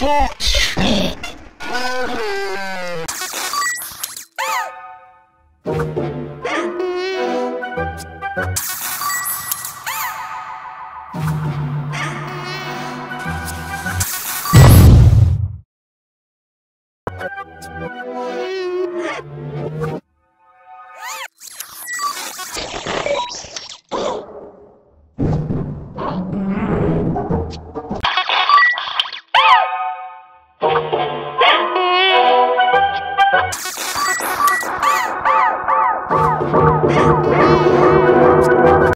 Don't touch!